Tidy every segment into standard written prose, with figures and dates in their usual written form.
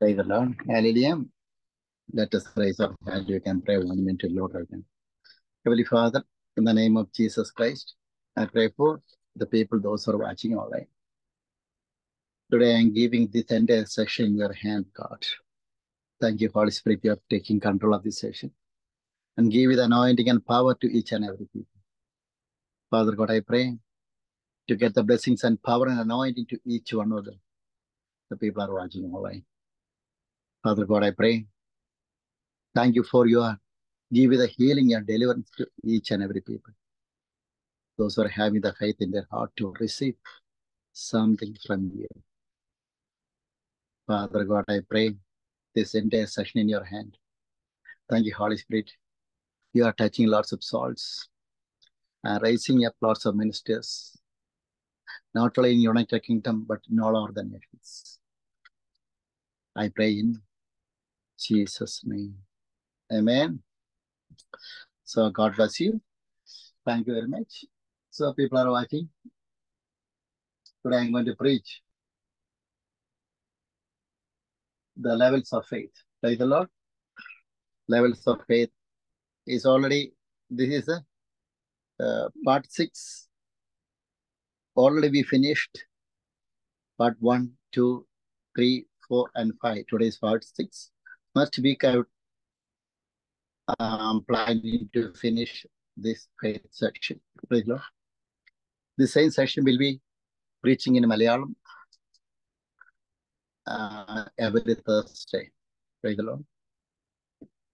Praise the Lord. Hallelujah. Let us raise our hand. You can pray 1 minute to Lord again. Heavenly Father, in the name of Jesus Christ, I pray for the people, those who are watching online. Today I am giving this entire session in your hand, God. Thank you, Holy Spirit, you are taking control of this session. And give with anointing and power to each and every people. Father God, I pray to get the blessings and power and anointing to each one of them. The people are watching online. Father God, I pray. Thank you for your give with the healing and deliverance to each and every people. Those who are having the faith in their heart to receive something from you. Father God, I pray this entire session in your hand. Thank you, Holy Spirit. You are touching lots of souls and raising up lots of ministers, not only in United Kingdom, but in all other nations. I pray in Jesus' name. Amen. So God bless you. Thank you very much. So people are watching. Today I'm going to preach the levels of faith. Praise the Lord. Levels of faith is already, this is a part 6. Already we finished part 1, 2, 3, 4, and 5. Today's part 6. Next week I am planning to finish this faith section. Praise Lord. The same section will be preaching in Malayalam every Thursday. Praise the Lord.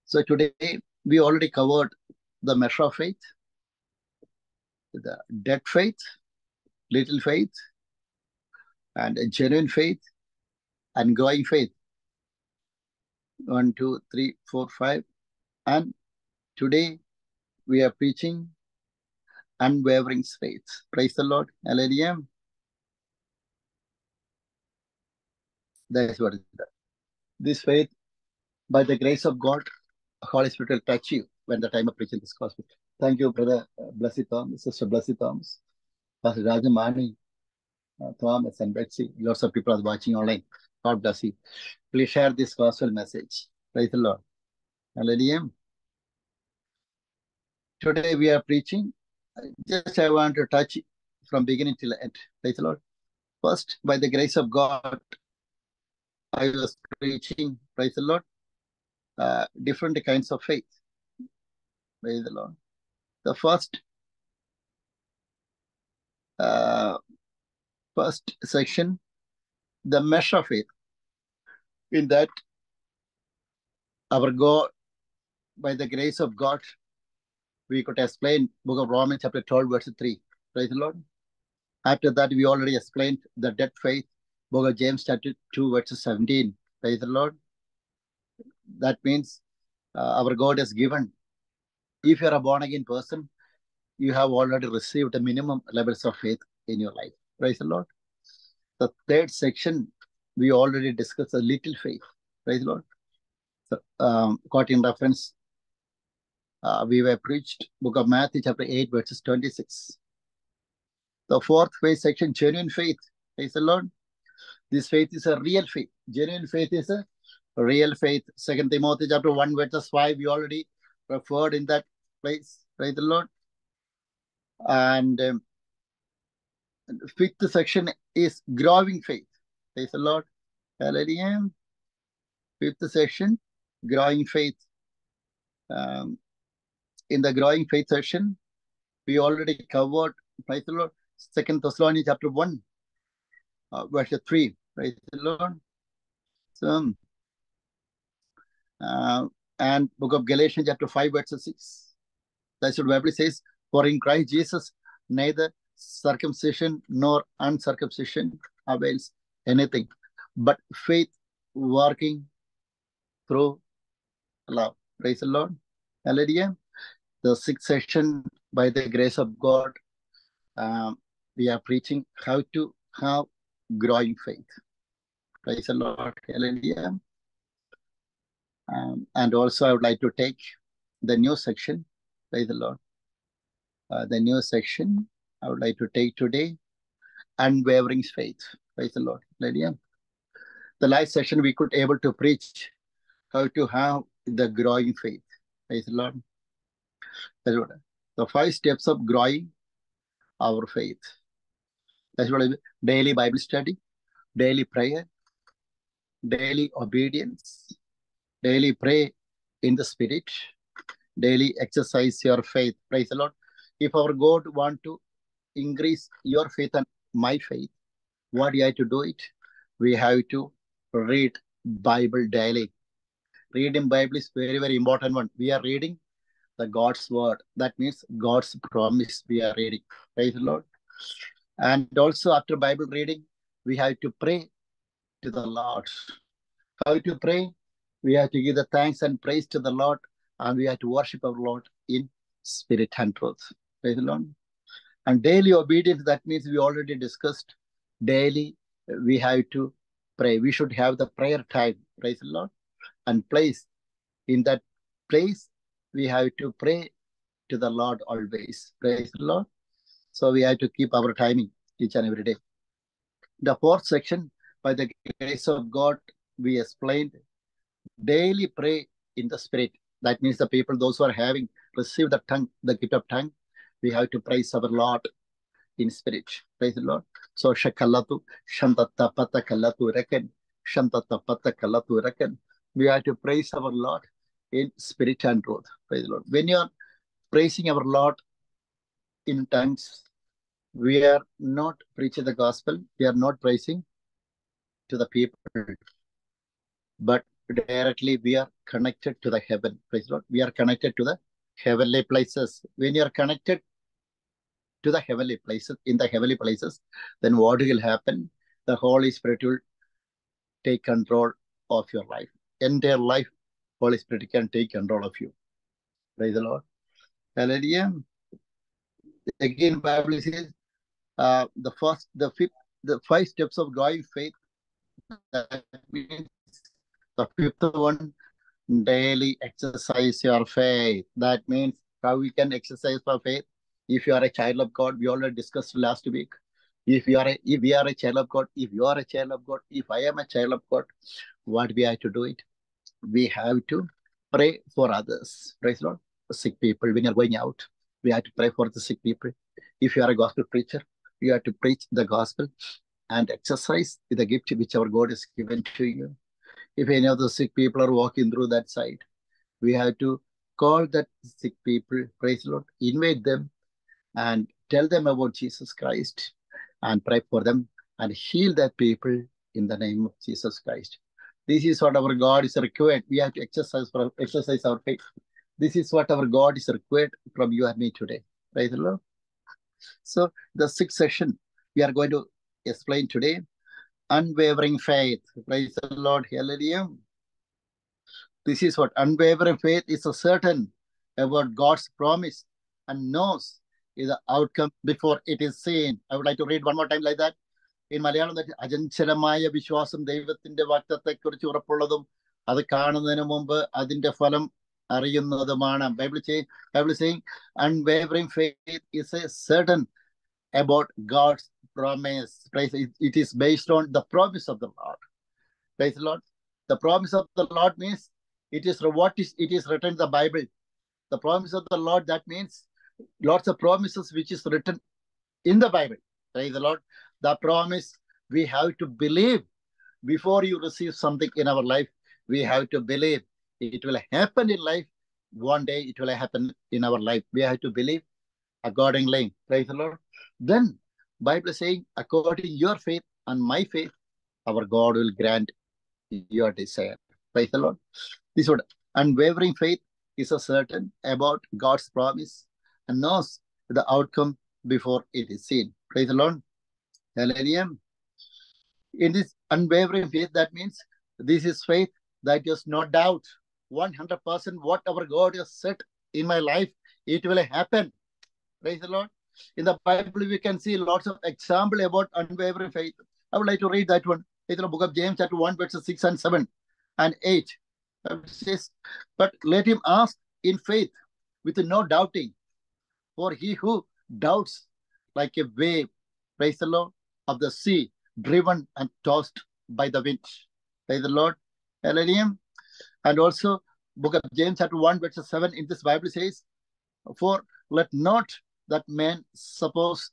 So today we already covered the measure of faith, the dead faith, little faith, and a genuine faith, and growing faith. 1, 2, 3, 4, 5. And today we are preaching unwavering faith. Praise the Lord. Hallelujah. That is what it is. This faith, by the grace of God, Holy Spirit will touch you when the time of preaching this gospel. Thank you, Brother Blessed Thomas, Sister Blessed Thomas, Pastor Rajamani, Thomas and Betsy. Lots of people are watching online. God bless you. Please share this gospel message. Praise the Lord. Hallelujah. Today we are preaching. Just I want to touch from beginning till end. Praise the Lord. First, by the grace of God, I was preaching, praise the Lord, different kinds of faith. Praise the Lord. The first section, the measure of faith. In that, our God, by the grace of God, we could explain Book of Romans chapter 12, verse 3. Praise the Lord. After that, we already explained the dead faith. Book of James chapter 2, verse 17. Praise the Lord. That means our God has given. If you are a born-again person, you have already received the minimum levels of faith in your life. Praise the Lord. The third section, we already discussed a little faith. Praise the Lord. So, caught in reference, we were preached Book of Matthew chapter 8, verses 26. The fourth faith section, genuine faith. Praise the Lord. This faith is a real faith. Genuine faith is a real faith. 2 Timothy chapter 1, verse 5, we already referred in that place. Praise the Lord. And fifth section is growing faith. Praise the Lord. Hallelujah. Fifth section, growing faith. In the growing faith section, we already covered, praise the Lord, 2 Thessalonians chapter 1. Verse 3, praise the Lord. So, and Book of Galatians chapter 5, verse 6. That's what the Bible says, for in Christ Jesus, neither circumcision nor uncircumcision avails anything, but faith working through love. Praise the Lord. Hallelujah. The sixth session, by the grace of God, we are preaching how to have growing faith. Praise the Lord. Hallelujah. And also I would like to take the new section. Praise the Lord. The new section I would like to take today, unwavering faith. Praise the Lord. Hallelujah. the last session we could able to preach how to have the growing faith. Praise the Lord. That's what the 5 steps of growing our faith. That's what daily Bible study, daily prayer, daily obedience, daily pray in the Spirit, daily exercise your faith. Praise the Lord. If our God want to increase your faith and my faith, what do I have to do it? We have to read Bible daily. Reading Bible is very, very important one. We are reading the God's word. That means God's promise we are reading. Praise the Lord. And also after Bible reading, we have to pray to the Lord. How to pray? We have to give the thanks and praise to the Lord, and we have to worship our Lord in spirit and truth. Praise the Lord. And daily obedience, that means we already discussed. Daily, we have to pray. We should have the prayer time. Praise the Lord. And place. In that place, we have to pray to the Lord always. Praise the Lord. So we have to keep our timing each and every day. The 4th section, by the grace of God, we explained daily pray in the Spirit. That means the people, those who are having received the tongue, the gift of tongue, we have to praise our Lord in spirit. Praise the Lord. So Shakalatu, Shantata Pata Kalatu Reckon, Shantata Pata Kalatu Reckon. We have to praise our Lord in spirit and truth. Praise the Lord. When you are praising our Lord in tongues, we are not preaching the gospel. We are not praising to the people. But directly we are connected to the heaven. Praise the Lord. We are connected to the heavenly places. When you are connected to the heavenly places, in the heavenly places, then what will happen? The Holy Spirit will take control of your life. Entire life, Holy Spirit can take control of you. Praise the Lord. Hallelujah. Again, Bible says the 5 steps of growing faith. That means the 5th one, daily exercise your faith. That means how we can exercise our faith. If you are a child of God, we already discussed last week. If you are a child of God, if I am a child of God, what we have to do it? We have to pray for others. Praise the Lord. Sick people, when you are going out, we have to pray for the sick people. If you are a gospel preacher, you have to preach the gospel and exercise the gift which our God has given to you. If any of the sick people are walking through that side, we have to call that sick people, praise the Lord, invite them, and tell them about Jesus Christ and pray for them and heal that people in the name of Jesus Christ. This is what our God is required. We have to exercise our faith. This is what our God is required from you and me today. Praise the Lord. So the 6th session we are going to explain today, unwavering faith. Praise the Lord. Hallelujah. This is what unwavering faith is, a certain about God's promise and knows is the outcome before it is seen. I would like to read one more time like that. In Malayalam, that Ajanchalamaya Vishwasam Devathinte Vaktathakkurichu urappullathum adu kaanunnathu munpu adinte phalam ariyunnathumaanu. Bible saying unwavering faith is a certain about God's promise. Praise it is based on the promise of the Lord. Praise the Lord. The promise of the Lord means it is what is it is written in the Bible. The promise of the Lord, that means lots of promises which is written in the Bible. Praise the Lord. The promise we have to believe. Before you receive something in our life, we have to believe. It will happen in life. One day it will happen in our life. We have to believe accordingly. Praise the Lord. Then Bible saying, according to your faith and my faith, our God will grant your desire. Praise the Lord. This word unwavering faith is a certain about God's promise and knows the outcome before it is seen. Praise the Lord. Hallelujah. In this unwavering faith, that means this is faith that does not doubt. 100% what our God has said in my life, it will happen. Praise the Lord. In the Bible, we can see lots of examples about unwavering faith. I would like to read that one. It's in the book of James, chapter 1, verses 6 and 7 and 8. It says, but let him ask in faith with no doubting. For he who doubts like a wave, praise the Lord, of the sea, driven and tossed by the wind. Praise the Lord. LADM. And also, Book of James chapter 1, verse 7, in this Bible says, "For let not that man suppose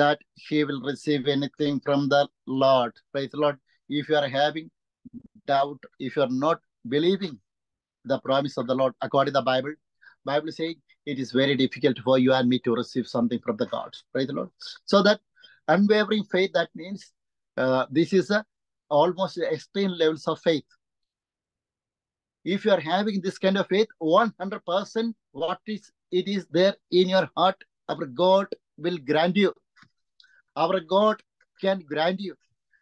that he will receive anything from the Lord." Praise the Lord. If you are having doubt, if you are not believing the promise of the Lord, according to the Bible saying, it is very difficult for you and me to receive something from the God. Praise the Lord. So that unwavering faith, that means this is almost extreme levels of faith. If you are having this kind of faith, 100% it is there in your heart, our God will grant you. Our God can grant you.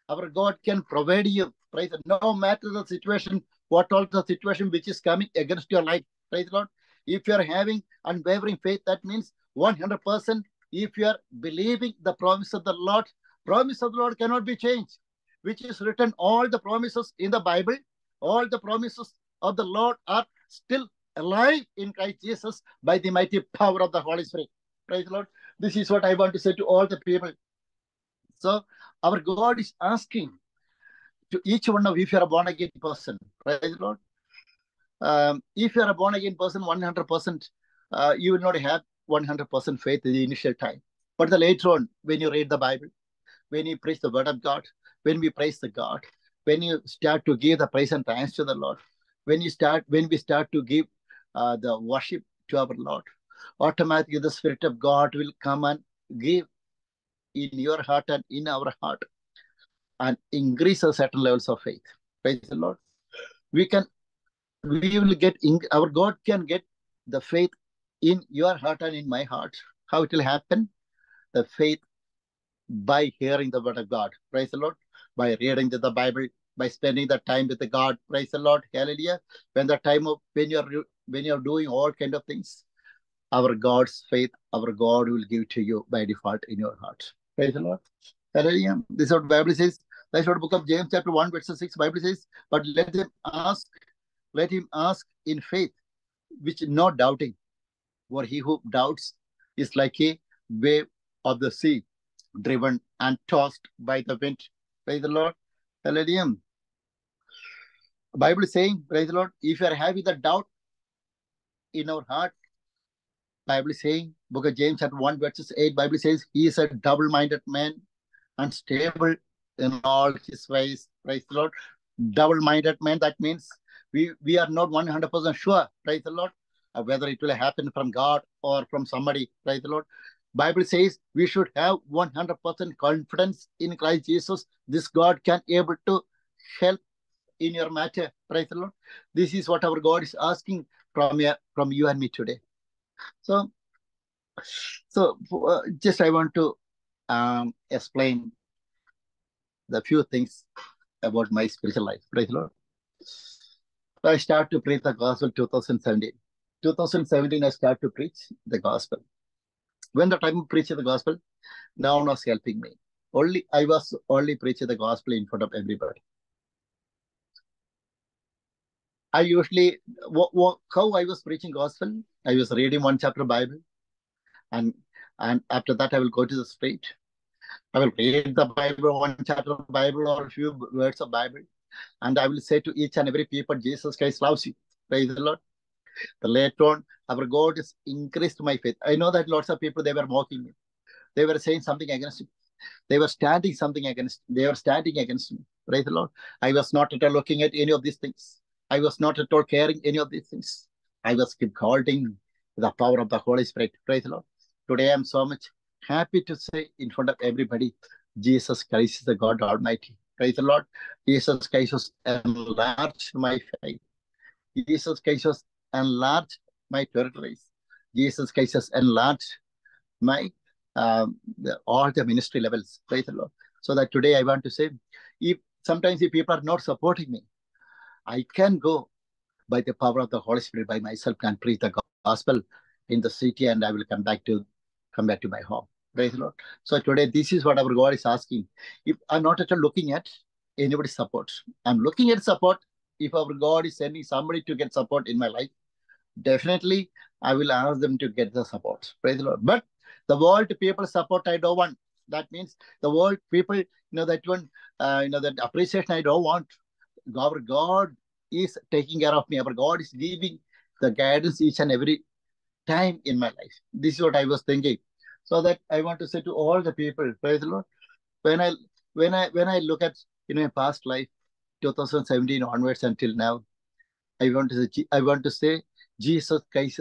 Our God can provide you. Praise the Lord. No matter the situation, what all the situation which is coming against your life. Praise the Lord. If you are having unwavering faith, that means 100%. If you are believing the promise of the Lord cannot be changed, which is written. All the promises in the Bible, all the promises of the Lord are still alive in Christ Jesus by the mighty power of the Holy Spirit. Praise the Lord. This is what I want to say to all the people. So our God is asking to each one of you, if you are a born-again person, praise the Lord. If you are a born-again person, 100%, you will not have 100% faith in the initial time. But the later on, when you read the Bible, when you preach the word of God, when we praise the God, when you start to give the praise and thanks to the Lord, when we start to give the worship to our Lord, automatically the Spirit of God will come and give in your heart and in our heart, and increase our certain levels of faith. Praise the Lord. Our God can get the faith in your heart and in my heart. How it will happen? The faith by hearing the word of God. Praise the Lord. By reading the Bible, by spending the time with the God. Praise the Lord. Hallelujah. When you're doing all kind of things, our God's faith, our God will give to you by default in your heart. Praise the Lord. Hallelujah. This is what the Bible says. That's what the book of James chapter 1, verse 6, Bible says, "But let him ask in faith, which not doubting. For he who doubts is like a wave of the sea, driven and tossed by the wind." Praise the Lord. Hallelujah. The Bible is saying, praise the Lord, if you are having the doubt in our heart, Bible is saying, book of James chapter 1, verses 8, Bible says, "He is a double-minded man, unstable in all his ways." Praise the Lord. Double-minded man, that means we are not 100% sure, praise the Lord, whether it will happen from God or from somebody, praise the Lord. Bible says we should have 100% confidence in Christ Jesus. This God can able to help in your matter, praise the Lord. This is what our God is asking from you and me today. So just I want to explain the few things about my spiritual life. Praise the Lord. I started to preach the gospel 2017. 2017, I started to preach the gospel. When the time of preaching the gospel, no one was helping me. I was only preaching the gospel in front of everybody. I usually, how I was preaching gospel, I was reading one chapter Bible, and after that I will go to the street. I will read the Bible, one chapter of Bible or a few words of Bible, and I will say to each and every people, Jesus Christ loves you. Praise the Lord. The later on, our God has increased my faith. I know that lots of people, they were mocking me. They were saying something against me. They were standing something against me. They were standing against me. Praise the Lord. I was not at all looking at any of these things. I was not at all caring any of these things. I was keep holding the power of the Holy Spirit. Praise the Lord. Today I am so much happy to say in front of everybody, Jesus Christ is the God Almighty. Praise the Lord. Jesus Christ has enlarged my faith. Jesus Christ has enlarged my territories. Jesus Christ has enlarged my all the ministry levels. Praise the Lord. So that today I want to say, if people are not supporting me, I can go by the power of the Holy Spirit by myself and preach the gospel in the city, and I will come back to my home. Praise the Lord. So today this is what our God is asking. If I'm not at all looking at anybody's support, I'm looking at support. If our God is sending somebody to get support in my life, definitely I will ask them to get the support. Praise the Lord. But the world people support I don't want. That means the world people, that appreciation I don't want. our God is taking care of me. Our God is giving the guidance each and every time in my life. This is what I was thinking. So that I want to say to all the people, praise the Lord. When I look at my past life, 2017 onwards until now, I want to say Jesus Christ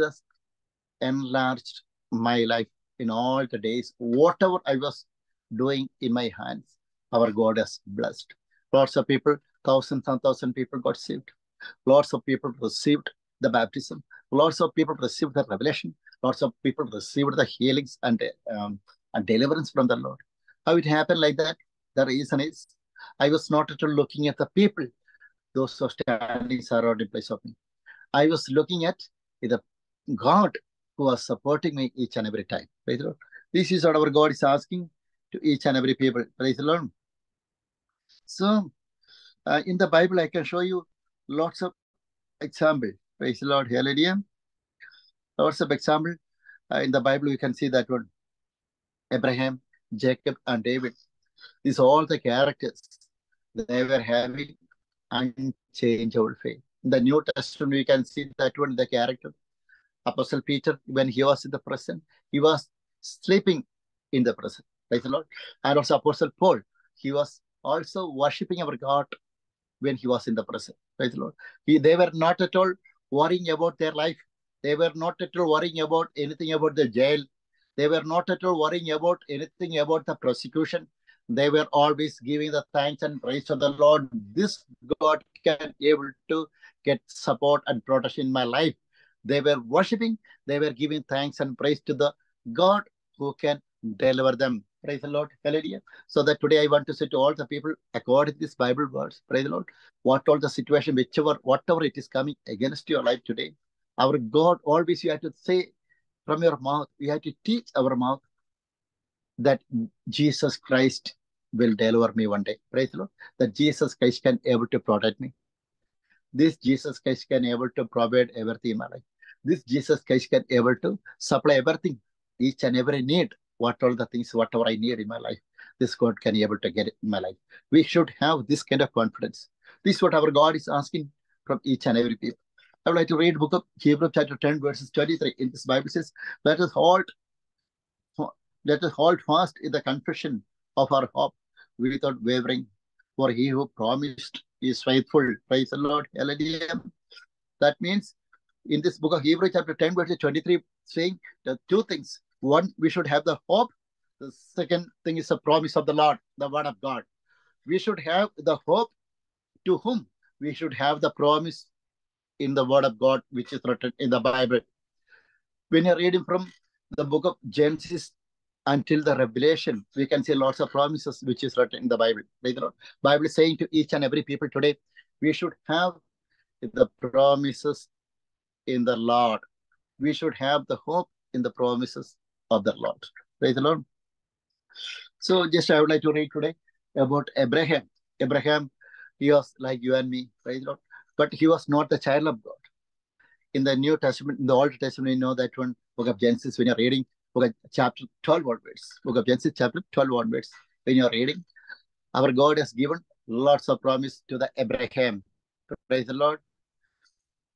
enlarged my life in all the days. Whatever I was doing in my hands, our God has blessed. Lots of people, thousands and thousands of people got saved. Lots of people received the baptism. Lots of people received the revelation. Lots of people received the healings and deliverance from the Lord. How it happened like that? The reason is, I was not at all looking at the people, those who are standing around in place of me. I was looking at the God who was supporting me each and every time. Praise the Lord. This is what our God is asking to each and every people. Praise the Lord. So, in the Bible, I can show you lots of examples. Praise the Lord. Hallelujah. Lots of examples. In the Bible, you can see that one. Abraham, Jacob, and David. These all the characters, they were having unchangeable faith. In the New Testament, we can see that one, the character. Apostle Peter, when he was in the prison, he was sleeping in the prison. Praise the Lord. And also Apostle Paul, he was also worshipping our God when he was in the prison. Praise the Lord. They were not at all worrying about their life. They were not at all worrying about anything about the jail. They were not at all worrying about anything about the prosecution. They were always giving the thanks and praise to the Lord. This God can be able to get support and protection in my life. They were worshipping. They were giving thanks and praise to the God who can deliver them. Praise the Lord. Hallelujah. So that today I want to say to all the people, according to this Bible verse, praise the Lord, whatever it is coming against your life today, our God always, you have to say from your mouth, you have to teach our mouth that Jesus Christ will deliver me one day. Praise the Lord. That Jesus Christ can able to protect me. This Jesus Christ can able to provide everything in my life. This Jesus Christ can able to supply everything, each and every need. What all the things, whatever I need in my life, this God can be able to get it in my life. We should have this kind of confidence. This is what our God is asking from each and every people. I would like to read the book of Hebrews chapter 10, verses 23. In this Bible says, let us hold fast in the confession of our hope without wavering, for he who promised is faithful. Praise the Lord. Hallelujah. That means, in this book of Hebrews chapter 10, verses 23, saying the two things. One, we should have the hope. The second thing is the promise of the Lord, the word of God. We should have the hope to whom we should have the promise in the word of God, which is written in the Bible. When you're reading from the book of Genesis until the Revelation, we can see lots of promises which is written in the Bible. The Bible is saying to each and every people today, we should have the promises in the Lord. We should have the hope in the promises of the Lord. Praise the Lord. So just I would like to read today about Abraham. Abraham, he was like you and me, praise the Lord. But he was not the child of God. In the New Testament, in the Old Testament, you know that one, book of Genesis, when you're reading, book of chapter 12 onwards, book of Genesis chapter 12 onwards, when you're reading, our God has given lots of promise to the Abraham. Praise the Lord.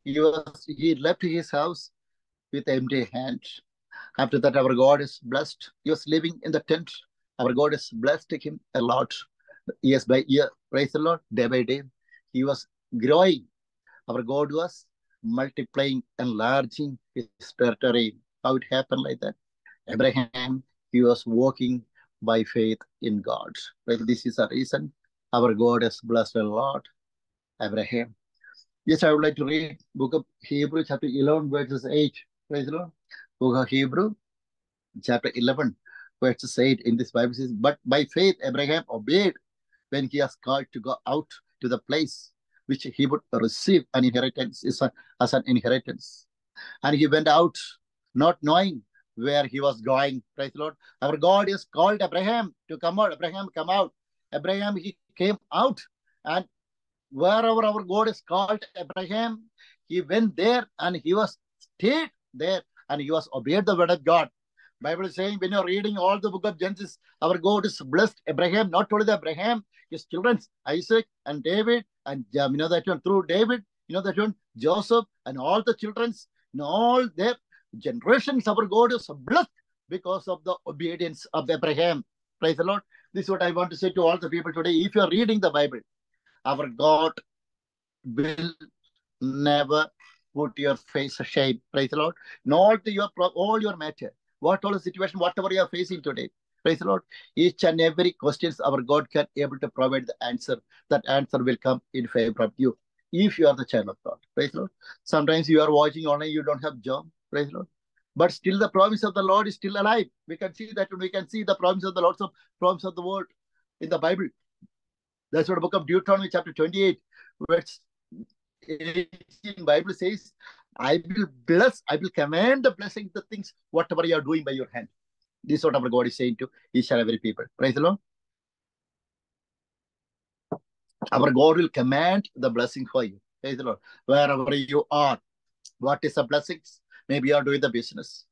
He left his house with empty hand. After that, our God is blessed. He was living in the tent. Our God has blessed him a lot. Year by year, praise the Lord, day by day. He was growing. Our God was multiplying, enlarging his territory. How it happened like that? Abraham, he was walking by faith in God. This is the reason our God has blessed a lot, Abraham. Yes, I would like to read book of Hebrews chapter 11, verses 8. Praise the Lord. Book of Hebrews, chapter 11, verse 8. In this Bible says, but by faith Abraham obeyed when he was called to go out to the place which he would receive an inheritance, as an inheritance. And he went out, not knowing where he was going. Praise the Lord. Our God has called Abraham to come out. Abraham, come out. Abraham, he came out. And wherever our God is called Abraham, he went there and he was stayed there, and he was obeyed the word of God. Bible is saying, when you're reading all the book of Genesis, our God is blessed Abraham, not only Abraham, his children, Isaac and David, and that one through David, that one Joseph and all the children's, all their generations, our God is blessed because of the obedience of Abraham. Praise the Lord. This is what I want to say to all the people today. If you are reading the Bible, our God will never put your face ashamed. Praise the Lord. Not your all your matter, what all the situation, whatever you are facing today. Praise the Lord. Each and every questions our God can able to provide the answer. That answer will come in favor of you if you are the child of God. Praise the Lord. Sometimes you are watching online, you don't have job. Praise the Lord. But still the promise of the Lord is still alive. We can see that, and we can see the promise of the Lord, so promise of the word in the Bible. That's what the book of Deuteronomy chapter 28, verse 18, Bible says, I will bless, I will command the blessing, the things, whatever you are doing by your hand. This is what our God is saying to each and every people. Praise the Lord. Our God will command the blessing for you. Praise the Lord. Wherever you are, what is the blessings? Maybe you are doing the business.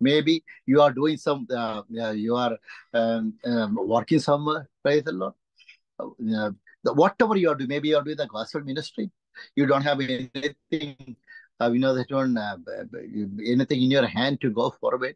Maybe you are doing some, you are working somewhere. Praise the Lord. Whatever you are doing, maybe you are doing the gospel ministry. You don't have anything, that one, anything in your hand to go forward.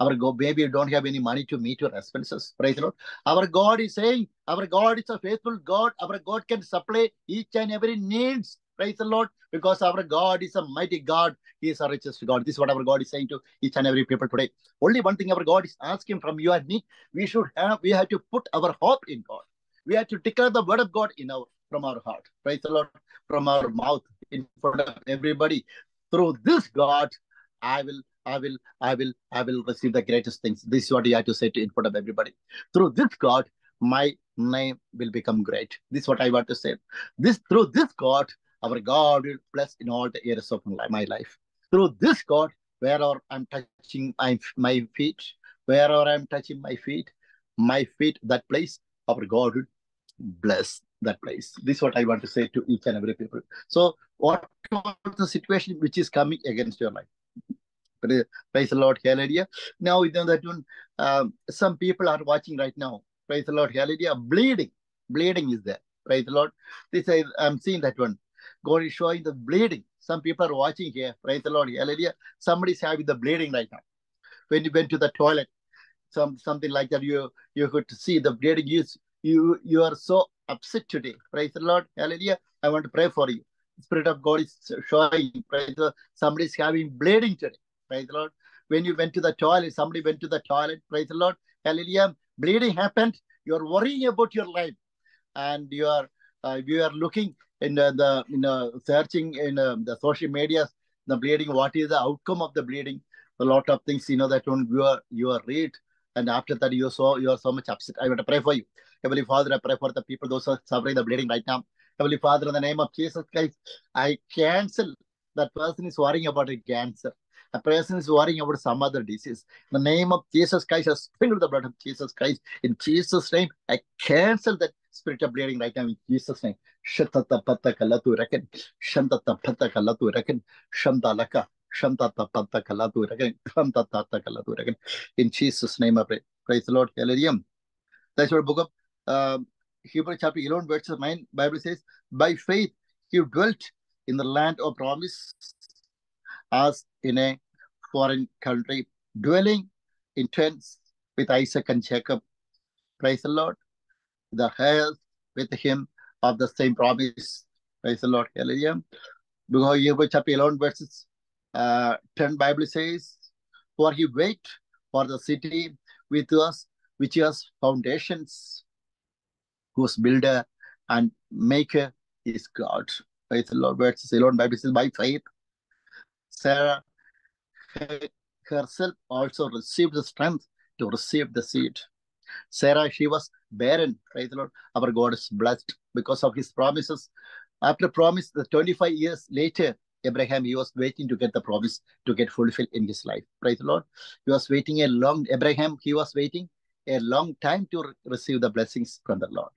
Our God, maybe you don't have any money to meet your expenses. Praise the Lord. Our God is saying, our God is a faithful God. Our God can supply each and every needs. Praise the Lord. Because our God is a mighty God. He is a richest God. This is what our God is saying to each and every people today. Only one thing our God is asking from you and me. We have to put our hope in God. We have to declare the word of God from our heart. Praise the Lord. From our mouth in front of everybody. Through this God, I will receive the greatest things. This is what you have to say to in front of everybody. Through this God, my name will become great. This is what I want to say. Through this God, our God will bless in all the areas of my life. Through this God, wherever I'm touching my feet, that place, our God will bless that place. This is what I want to say to each and every people. So, what is the situation which is coming against your life? Praise the Lord, hallelujah. Now, that one, some people are watching right now. Praise the Lord, hallelujah. Bleeding is there. Praise the Lord. This I'm seeing that one. God is showing the bleeding. Some people are watching here. Praise the Lord, hallelujah. Somebody's having the bleeding right now. When you went to the toilet, something like that, you could see the bleeding. You are so upset today. Praise the Lord, hallelujah. I want to pray for you. The Spirit of God is showing. Praise the Lord. Somebody's having bleeding today. Praise the Lord. When you went to the toilet, somebody went to the toilet. Praise the Lord. Hallelujah. Bleeding happened. You are worrying about your life, and you are looking in the searching in the social media. The bleeding. What is the outcome of the bleeding? A lot of things. That one you are read, and after that you are so much upset. I want to pray for you, Heavenly Father. I pray for the people those are suffering the bleeding right now. Heavenly Father, in the name of Jesus Christ, I cancel that person is worrying about a cancer. A person is worrying about some other disease. In the name of Jesus Christ, I sprinkle the blood of Jesus Christ. In Jesus' name, I cancel that spirit of bleeding right now. In Jesus' name. In Jesus' name, I pray. Praise the Lord. Hallelujah. That's what book of Hebrews chapter 11, verse 9. Bible says, by faith, you dwelt in the land of promise, as in a foreign country, dwelling in tents with Isaac and Jacob. Praise the Lord. The heirs with him of the same promise. Praise the Lord. Hallelujah. Because Hebrews chapter 11 verses 10 Bible says, for he waited for the city with us, which has foundations, whose builder and maker is God. Praise the Lord. Verses 11 Bible says, by faith Sarah herself also received the strength to receive the seed. Sarah, she was barren. Praise the Lord. Our God is blessed because of his promises. After promise, the 25 years later, Abraham, he was waiting to get the promise to get fulfilled in his life. Praise the Lord. He was waiting a long, Abraham, he was waiting a long time to receive the blessings from the Lord.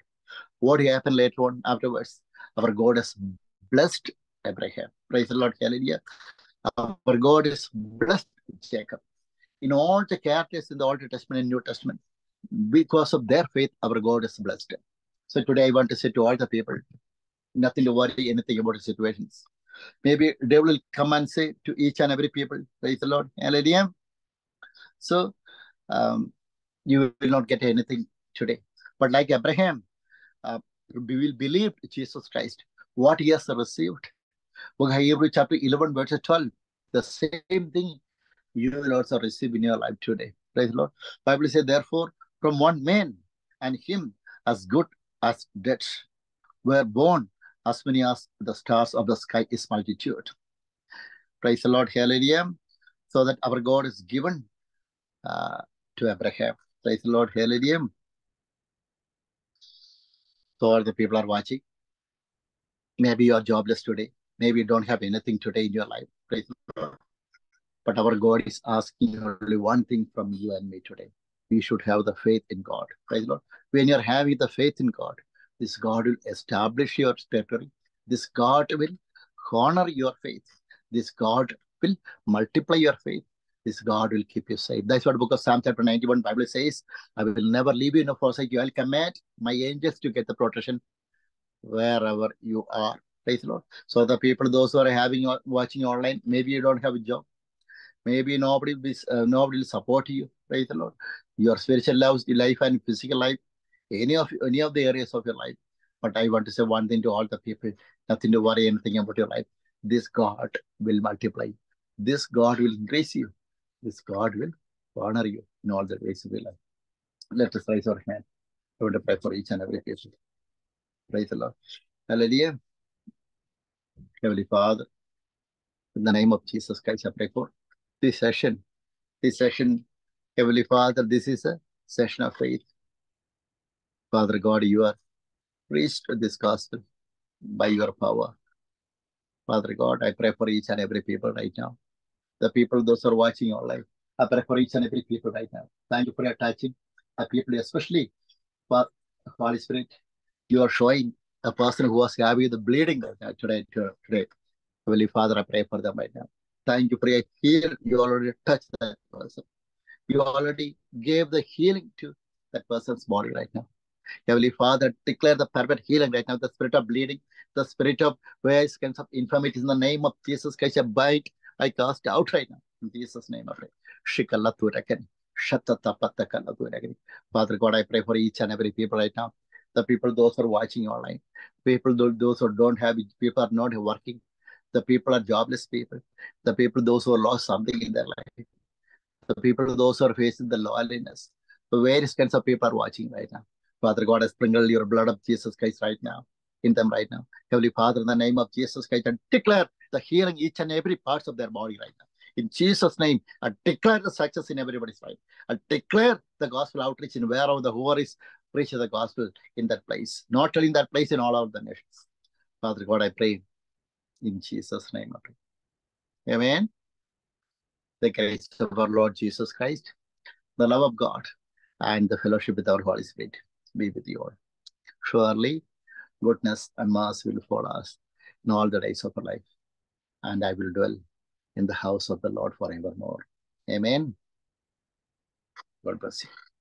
What happened later on afterwards? Our God has blessed Abraham. Praise the Lord. Hallelujah. Our God is blessed Jacob. In all the characters in the Old Testament and New Testament, because of their faith, our God is blessed. So today I want to say to all the people, nothing to worry anything about the situations. Maybe devil will come and say to each and every people, praise the Lord, LADM. So you will not get anything today. But like Abraham, we will believe Jesus Christ. What he has received. Hebrews chapter 11, verse 12. The same thing you will also receive in your life today. Praise the Lord. Bible says, therefore, from one man and him as good as dead were born as many as the stars of the sky is multitude. Praise the Lord. Hallelujah. So that our God is given to Abraham. Praise the Lord. Hallelujah. So all the people are watching. Maybe you are jobless today. Maybe you don't have anything today in your life. Praise the Lord. But our God is asking only one thing from you and me today. We should have the faith in God. Praise the Lord. When you are having the faith in God, this God will establish your territory. This God will honor your faith. This God will multiply your faith. This God will keep you safe. That's what the book of Psalm chapter 91 Bible says. I will never leave you nor forsake you. I'll command my angels to get the protection wherever you are. Praise the Lord. So the people, those who are watching online, maybe you don't have a job. Maybe nobody will support you. Praise the Lord. Your spiritual life and physical life, any of the areas of your life. But I want to say one thing to all the people. Nothing to worry anything about your life. This God will multiply. This God will increase you. This God will honor you in all the ways of your life. Let us raise our hand. I want to pray for each and every person. Praise the Lord. Hallelujah. Heavenly Father, in the name of Jesus Christ, I pray for this session. This session, Heavenly Father, this is a session of faith. Father God, you are preached this gospel by your power. Father God, I pray for each and every people right now. The people, those who are watching online, I pray for each and every people right now. Thank you for attaching the people, especially for Holy Spirit. You are showing a person who was having the bleeding today. Heavenly Father, I pray for them right now. Thank you, pray. Heal. You already touched that person. You already gave the healing to that person's body right now. Heavenly Father, declare the perfect healing right now. The spirit of bleeding, the spirit of various kinds of infirmities in the name of Jesus Christ, I bind, I cast out right now. In Jesus' name, I pray. Father God, I pray for each and every people right now. The people, those who are watching online, people, those who don't have it, people are not working, the people are jobless people, the people, those who lost something in their life, the people, those who are facing the loneliness, the various kinds of people are watching right now. Father God, I sprinkle your blood of Jesus Christ right now, in them right now. Heavenly Father, in the name of Jesus Christ, I declare the healing each and every part of their body right now. In Jesus' name, I declare the success in everybody's life. I declare the gospel outreach in wherever the whoever is preaching the gospel in that place. Not only in that place, in all of the nations. Father God, I pray in Jesus' name. I pray. Amen. The grace of our Lord Jesus Christ, the love of God, and the fellowship with our Holy Spirit be with you all. Surely, goodness and mercy will follow us in all the days of our life. And I will dwell in the house of the Lord forevermore. Amen. God bless you.